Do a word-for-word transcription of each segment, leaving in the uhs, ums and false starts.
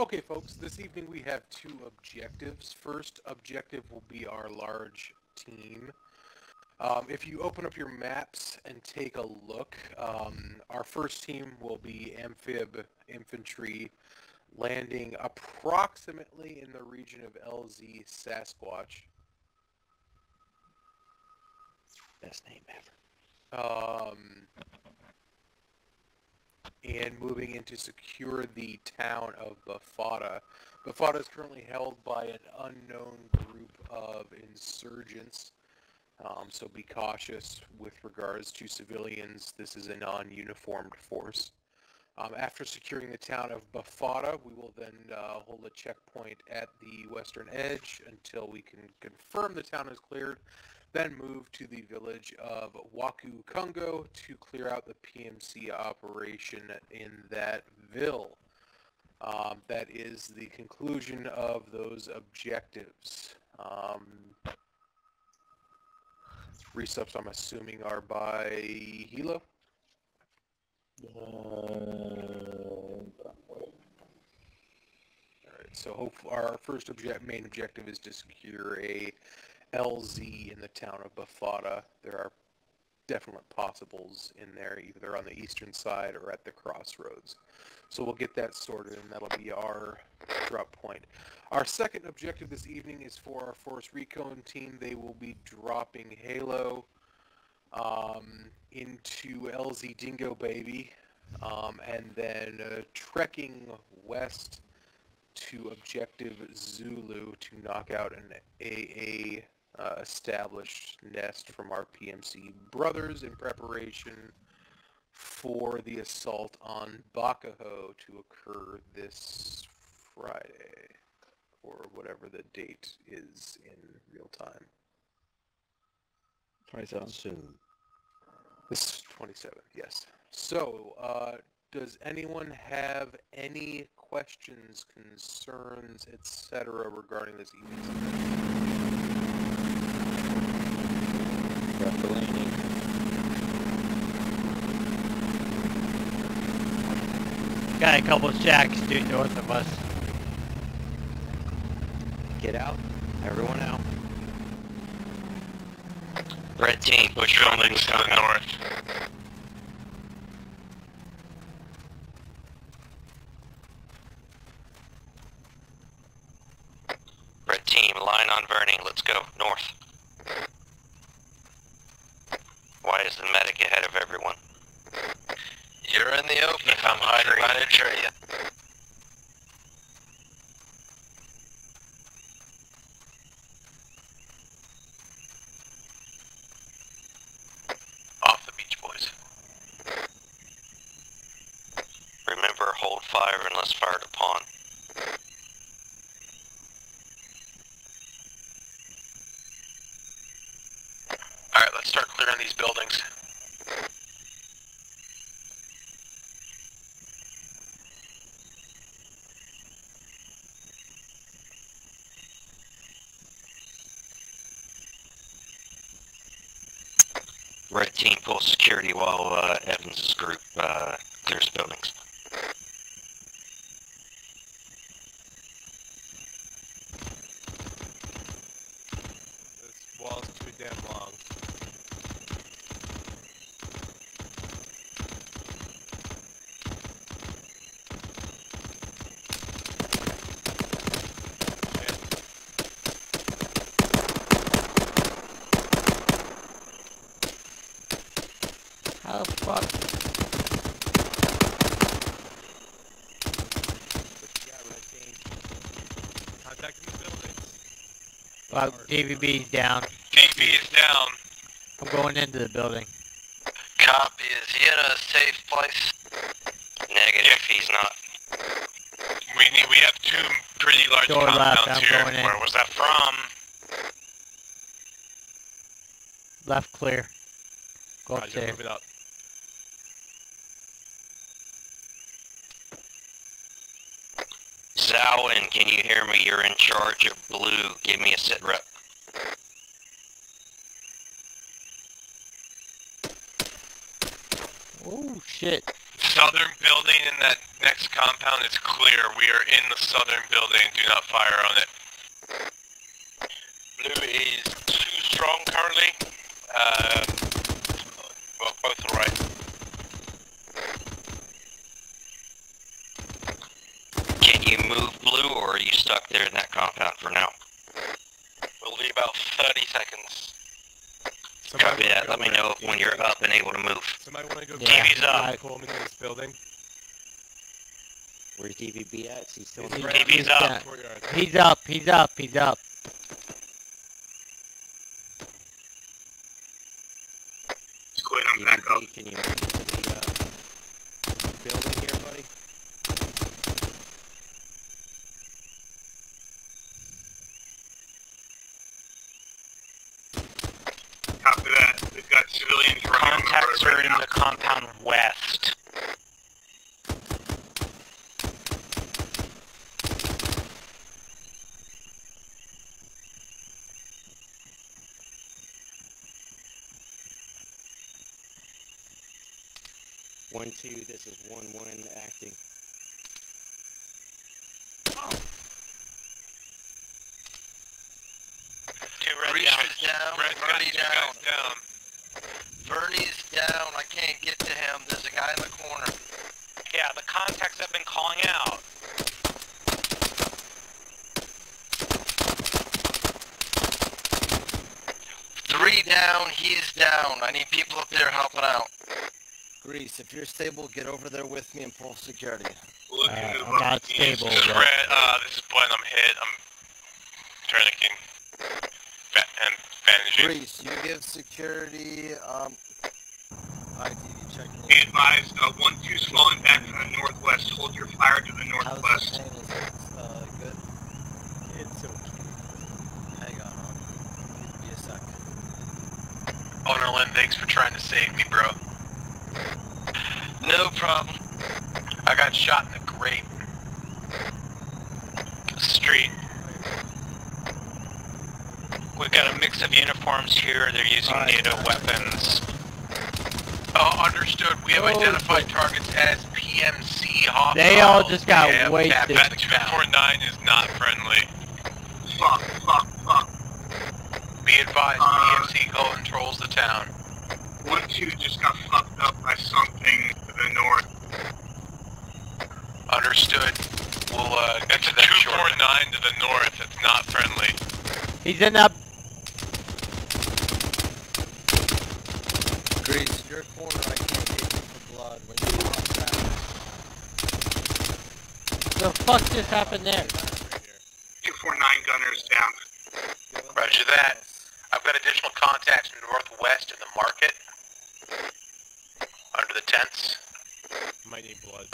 Okay, folks, this evening we have two objectives. First objective will be our large team. Um, if you open up your maps and take a look, um, our first team will be amphib infantry, landing approximately in the region of L Z Sasquatch. Best name ever. Um, and moving in to secure the town of Bafata. Bafata is currently held by an unknown group of insurgents, um, so be cautious with regards to civilians. This is a non-uniformed force. Um, after securing the town of Bafata, we will then uh, hold a checkpoint at the western edge until we can confirm the town is cleared, then move to the village of Waku Kungo to clear out the P M C operation in that ville. Um, that is the conclusion of those objectives. Um, resubs, I'm assuming, are by HALO. Alright, so hopefully our first object, main objective is to secure a L Z in the town of Bafata. There are definite possibles in there, either on the eastern side or at the crossroads. So we'll get that sorted, and that'll be our drop point. Our second objective this evening is for our Force Recon team. They will be dropping HALO um, into L Z Dingo Baby, um, and then uh, trekking west to Objective Zulu to knock out an A A uh, established nest from our P M C brothers in preparation for the assault on Bakaho to occur this Friday, or whatever the date is in real time. twenty-seventh soon. This twenty-seventh, yes. So, uh, does anyone have any questions, concerns, et cetera regarding this evening's event? Got a couple of jacks due north of us. Get out. Everyone out. Red team, which building's going north? Let's go north. Why is the medic ahead of everyone? You're in the open. If I'm hiding behind a tree. Off the beach, boys. Remember, hold fire unless fired upon. Start clearing these buildings. Red team pulls security while uh, Evans' group uh, clears buildings. This wall's too damn long. Oh, fuck. Contacting the buildings. Well, D V B's down. D V B is down. I'm going into the building. Copy. Is he in a safe place? Negative, he's not. We need, we have two pretty large door compounds left. Here. Where was that from? Left clear. Go up there. Move it up. Zawin, can you hear me? You're in charge of blue. Give me a sit rep. Oh, shit. southern building in that next compound is clear. We are in the southern building. Do not fire on it. Blue is too strong currently. Uh, well, both are right. Can you move blue, or are you stuck there in that compound for now? We'll be about thirty seconds. Somebody Copy that. Let me know if when you're up and able to move. Somebody want to go T V's up. Pull him into this building. Where's D V B at? He's still in the T V's up. He's up. He's up. He's up. Squid, I'm back up. Can you move to the uh, building here, buddy? After that, we've got civilians running Contacts are right in now. The compound west. One, two, this is one, one, acting. Red's down. Red's Bernie's down. down. Bernie's down. I can't get to him. There's a guy in the corner. Yeah, the contacts have been calling out. Three down. He's down. I need people up there helping out. Grease, if you're stable, get over there with me and pull security. Look at the I'm not stable. This is Red. Uh, this is Blend. I'm hit. I'm tourniqueting. And Grease, you give security, um, I D V check. Be advised, uh, one two's falling back from the northwest. Hold your fire to the northwest. How's the pain? Is it, uh, good? It's okay. Hang on, I'll give me a sec. Owner Lynn, thanks for trying to save me, bro. No problem. I got shot in the grape. Street. We've got a mix of uniforms here. They're using right. NATO weapons. Oh, understood. We have oh, identified shit. targets as P M C hostile. They all just got yeah, wasted. That two forty-nine is not friendly. Fuck, fuck, fuck. Be advised, uh, P M C controls the town. One, two just got fucked up by something to the north. Understood. We'll uh, get to that shortly. two forty-nine to the north. It's not friendly. He's in that. Grease, your corner, I can't get the blood when you walk back. The fuck just happened there? two forty-nine gunners down. Roger that. I've got additional contacts from northwest in the market. Under the tents. Might need blood.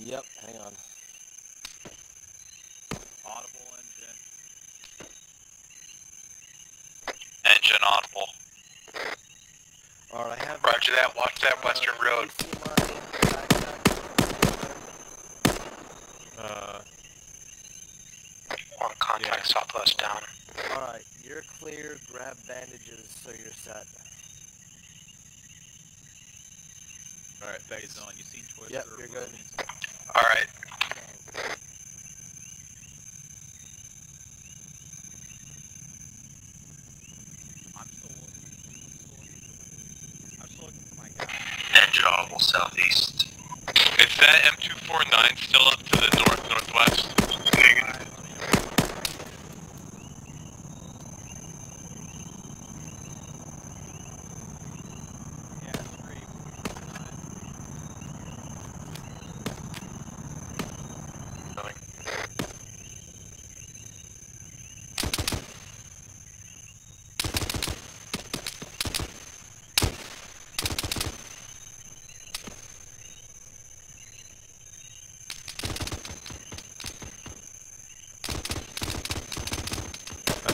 Yep, hang on. Audible engine. Engine audible. Alright, I have... Roger that, watch that uh, western road. Uh... One contact yeah. southwest down. Alright, you're clear, grab bandages so you're set. Alright, that is on. You see towards yep, the... Yep, you're good. Alright. Southeast. Is that M two forty-nine still up to the north northwest? Negative.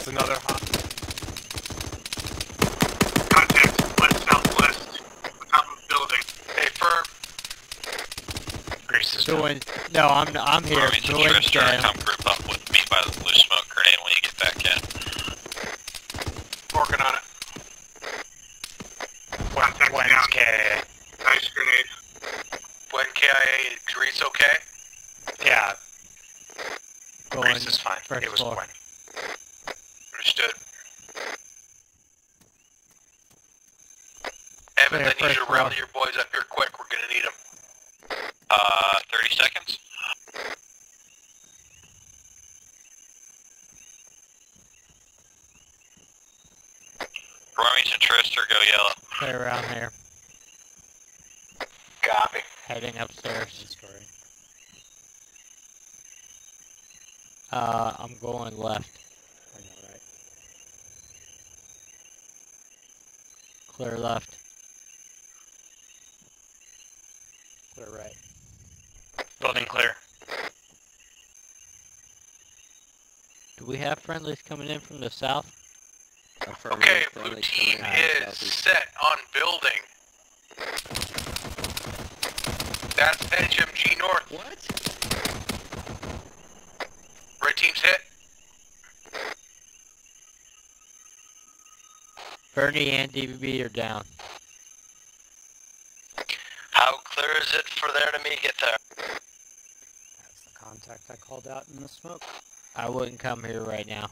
Another hot contact west southwest top of building. Hey, Ferb. Grease is doing. No, I'm I'm here. Ferb, you just try to come group up with me by the blue smoke grenade when you get back in. Working on it. West, west. One is K I A. Nice grenade. When K I A, is Reese okay? Yeah. Go Reese on. Is fine. First it was one. Understood. Evan, I need you to rally your boys up here quick. We're gonna need them. Uh, thirty seconds. Romy's and Trister, go yellow. They're around here. Copy. Heading upstairs. Uh, I'm going left. I know, right. Clear left. Clear right. Building clear. Do we have friendlies coming in from the south? Okay, blue team is set on building. That's H M G North. What? Red team's hit. Bernie and D B B are down. How clear is it for there to me get there? That's the contact I called out in the smoke. I wouldn't come here right now.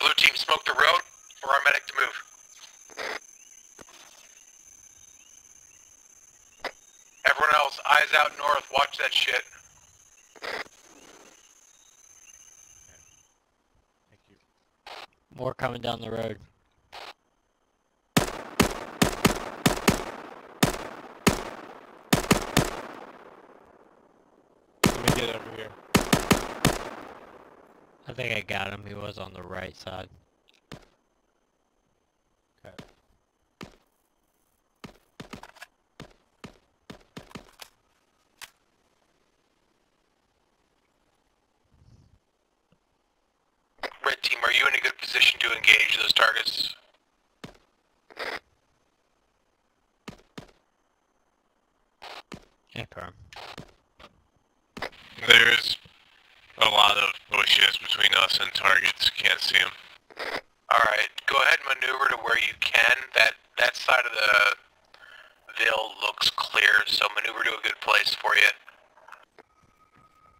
Blue team, smoke the road for our medic to move. Everyone else, eyes out north, watch that shit. Okay. Thank you. More coming down the road. Let me get over here. I think I got him, he was on the right side. Okay. Red team, are you in a good position to engage those targets? Yeah, Carm. There's a lot of bushes between us and targets, can't see them. Alright, go ahead and maneuver to where you can. That that side of the ville looks clear, so maneuver to a good place for you.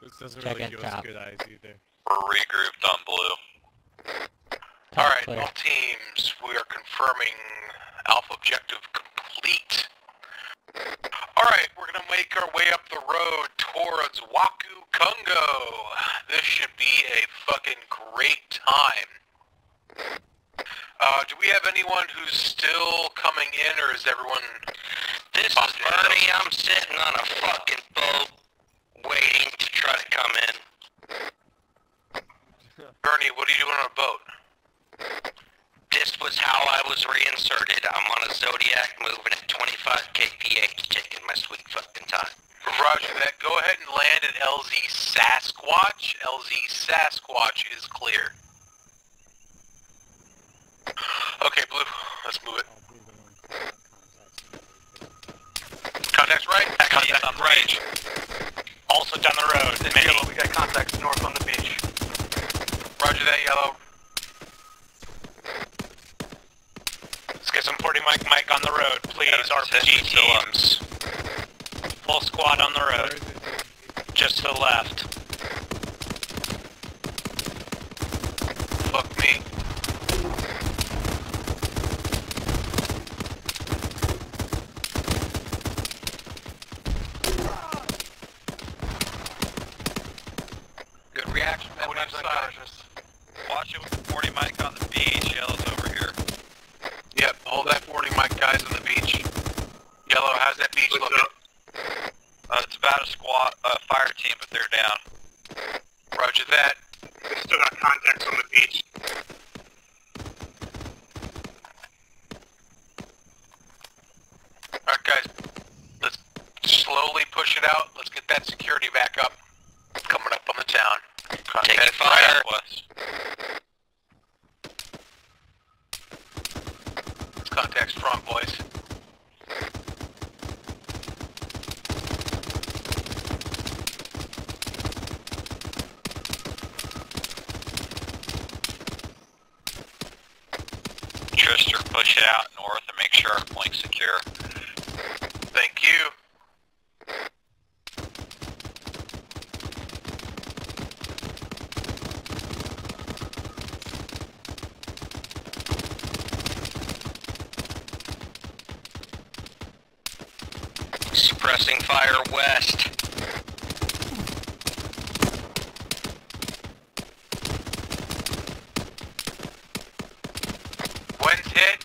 This doesn't Check really give us good eyes either. We're regrouped on blue. Alright, all teams, we are confirming Alpha Objective complete. Alright, we're going to make our way up the road towards Waku Kungo. This should be a fucking great time. Uh, do we have anyone who's still coming in, or is everyone... This is Bernie, I'm sitting on a fucking boat, waiting to try to come in. Bernie, what are you doing on a boat? This was how I was reinserted. I'm on a Zodiac moving at twenty-five K P H, taking my sweet fucking time. Roger that. Go ahead and land at L Z Sasquatch. L Z Sasquatch is clear. Okay, Blue. Let's move it. Contacts right. Contacts on the range. Also down the road. And yellow, we got contacts north on the beach. Roger that, yellow. Let's get some forty Mike Mike on the road, please. R P G teams. Full squad on the road. Just to the left. Fuck me. Good reaction. That one's unconscious. Watch it with the forty Mike on the beach. Yellow's over here. Yep, hold that forty Mike guys on the beach. Yellow, how's that beach looking? Uh, it's about a squad, uh, fire team, but they're down. Roger that. They still got contacts on the beach. Alright guys, let's slowly push it out. Let's get that security back up. Coming up on the town. Taking fire. Right. Contacts front, boys. Trister, push it out north and make sure our flink's secure. Thank you. Suppressing fire west. Wind's hit.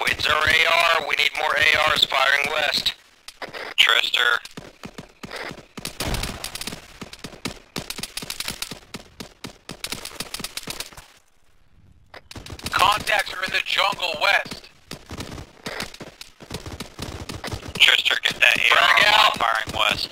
Winds our A R. We need more A Rs firing west. Trister. Contacts are in the jungle west. Trister, get that A R firing west.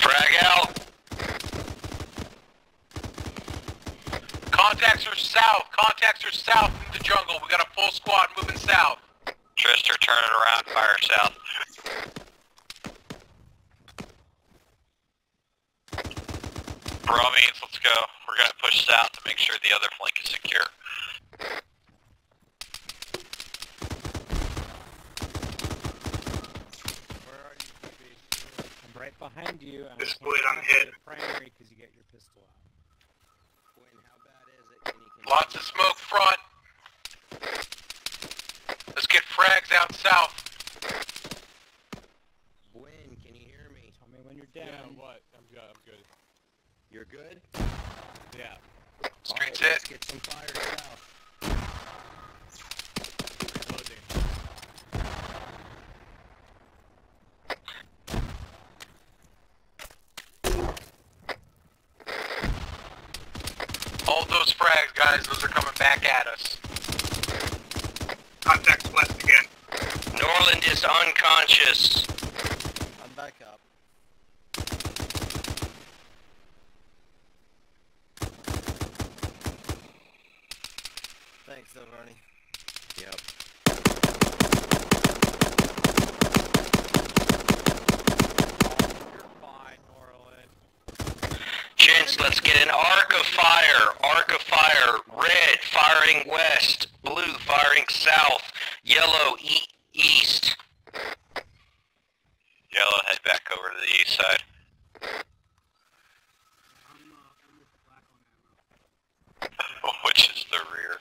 Frag out. Contacts are south. Contacts are south in the jungle. We got a full squad moving south. Trister, turn it around. Fire south. Let's go. We're going to push south to make sure the other flank is secure. Where are you, baby? I'm right behind you. I'm this blade, I'm hit. Primary, because you get your pistol out. When, how bad is it? Can you, can Lots you... of smoke front. Let's get frags out south. When, can you hear me? Tell me when you're down. Yeah, what? I'm good. I'm good. You're good? Yeah. Street's hit. Let's get some fire south. Reloading. Hold those frags, guys. Those are coming back at us. Contact's west again. Norland is unconscious. I'm back up. Thanks, Silverani. Yep. You're fine, Norland. Gents, let's get an arc of fire. Arc of fire. Red firing west. Blue firing south. Yellow e east. Yellow, head back over to the east side. Which is the rear.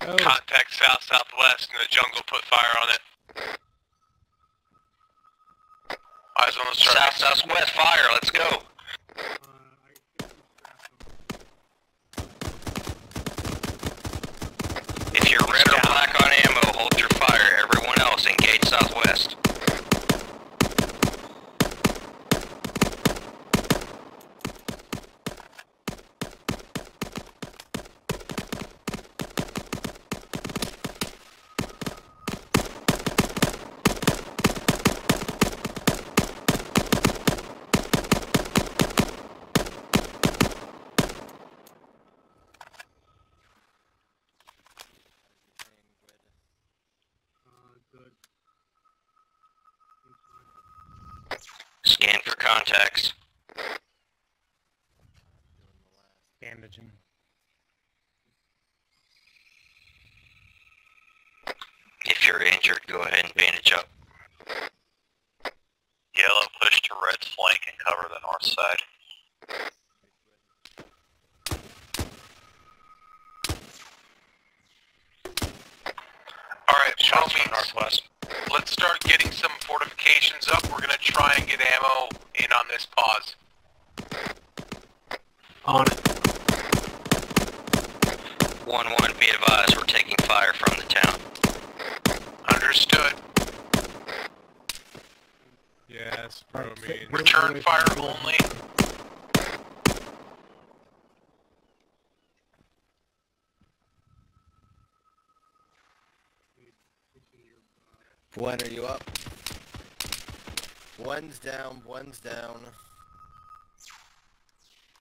Oh. Contact south southwest in the jungle. Put fire on it. Eyes on the south southwest. Fire. Let's go. If you're red or black on ammo, hold your fire. Everyone else, engage southwest. Scan for contacts. Bandaging. If you're injured, go ahead and bandage up. Yellow, push to red's flank and cover the north side. Alright, show me northwest. Let's start getting some fortifications up. We're gonna try and get ammo in on this pause. On it. one one, be advised, we're taking fire from the town. Understood. Yes, bro, me. Return fire only. When are you up? One's down, one's down.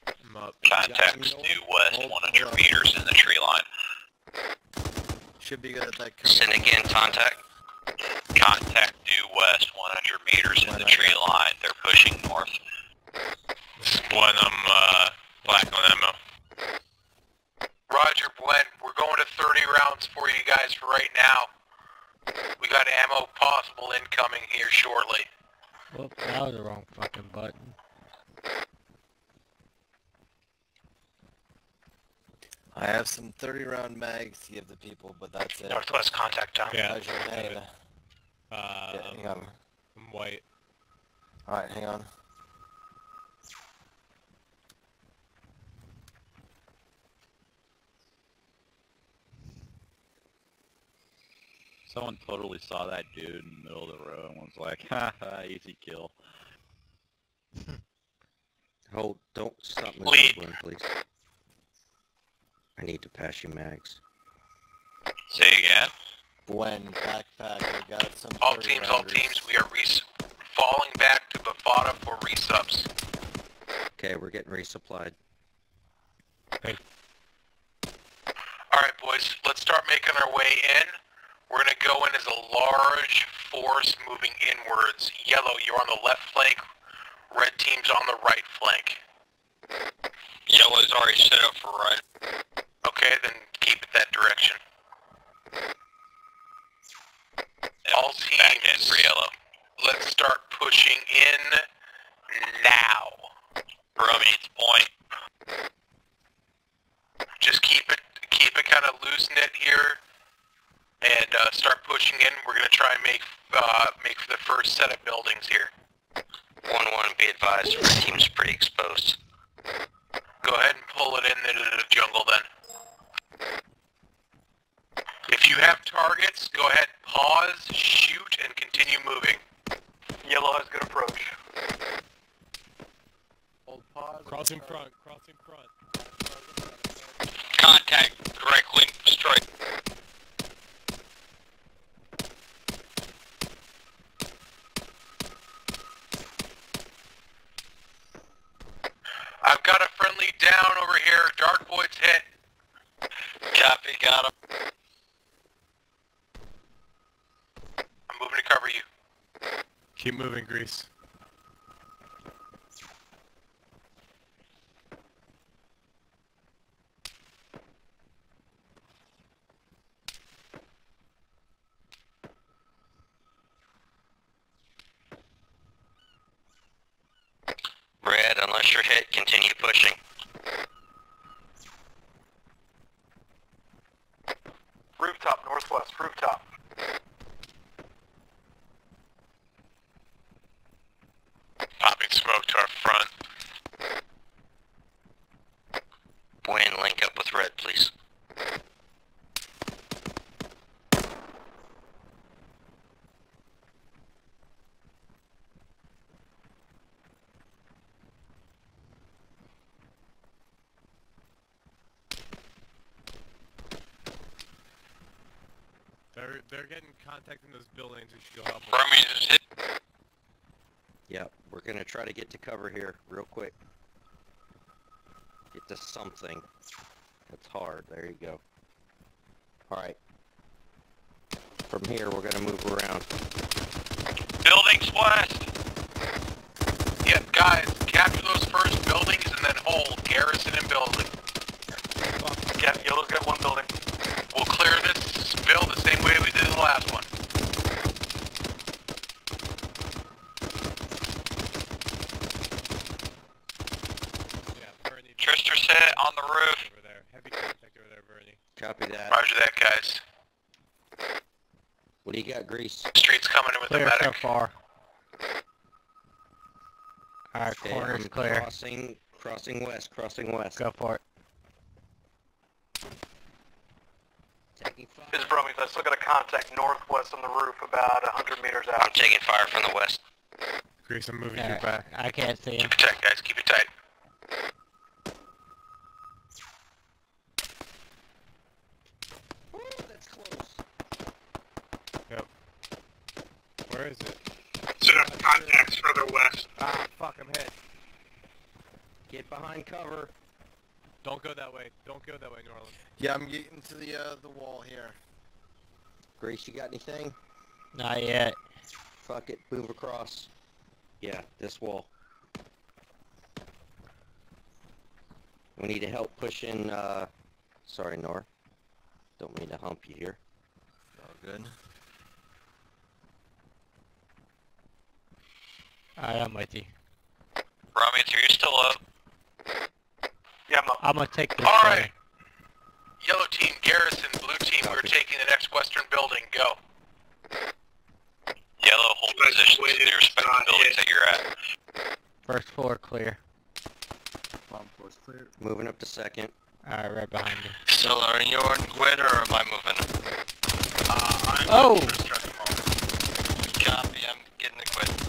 I'm up. Contacts due west, one hundred meters in the tree line. Should be good at that. Send again, contact. Contact due west, one hundred meters in the tree line. They're pushing north. One of them, uh, black on ammo. Roger, Blend. We're going to thirty rounds for you guys for right now. We got ammo possible incoming here shortly. Whoop, that was the wrong fucking button. I have some thirty round mags to give the people, but that's it. Northwest contact down. Yeah, how's your name? Uh, yeah, hang on. I'm white. Alright, hang on. Someone totally saw that dude in the middle of the road and was like, haha, easy kill. Hold, don't stop me, please. I need to pass you mags. Say again? When, backpack, I got some. All teams, all teams, we are res falling back to Bafata for resubs. Okay, we're getting resupplied. Hey. Alright, boys, let's start making our way in. We're going to go in as a large force moving inwards. Yellow, you're on the left flank. Red team's on the right flank. Yellow's already set up for right. Okay, then keep it that direction. And all teams, back in for yellow. Let's start pushing in now. From its point. Just keep it, keep it kind of loose knit here. And uh, start pushing in. We're gonna try and make uh, make for the first set of buildings here. One one, be advised, our team's pretty exposed. Go ahead and pull it in into the jungle then. If you have targets, go ahead, pause, shoot, and continue moving. Yellow has good approach. Hold pause. Crossing front. Crossing front. Contact directly straight. I've got a friendly down over here. Dark Void's hit. Copy, got him. I'm moving to cover you. Keep moving, Grease. Unless you're hit, continue pushing. Rooftop, northwest, rooftop. Popping smoke to our front. Wayne, link up with red, please. They're getting contact in those buildings. We should go help them. Yeah, we're gonna try to get to cover here real quick. Get to something. It's hard. There you go. Alright. From here, we're gonna move around. Buildings west! Yep, guys, capture those first buildings and then hold. Garrison and building. Yeah, yellow's got one building. We'll clear this build the same way we did the last one. Yeah, Trister set on the roof. Over there. Heavy contact over there, Bernie. Copy that. Roger that, guys. What do you got, Grease? Street's coming in with clear the medic. So far. Alright, corner's clear. Crossing, crossing west, crossing west. Go for it. This is Bromley, let's look at a contact northwest on the roof about one hundred meters out. I'm taking fire from the west. Grease, I'm moving you back. I can't see him. Keep it tight, guys, keep it tight. Ooh, that's close. Yep. Where is it? Should have contacts further west. Ah, fuck, I'm hit. Get behind cover. Don't go that way. Don't go that way, New Orleans. Yeah, I'm getting to the uh, the wall here. Grace, you got anything? Not yet. Fuck it, move across. Yeah, this wall. We need to help push in, uh... Sorry, Nor. Don't mean to hump you here. All good. Alright, I'm with you. Romance, are you still up? Yeah, I'm up. I'm gonna take this. Alright. Yellow team, Garrison, blue team, Copy. We're taking the next western building. Go. Yellow, hold positions in the respective buildings that you're at. First floor clear. Bottom floor's clear. Moving up to second. Alright, right behind you. So, are you on Gwid or am I moving? Uh, I'm oh! Copy, I'm getting the Gwid.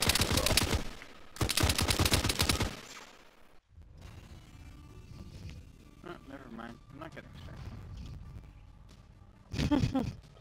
Oh, never mind. I'm not getting distracted.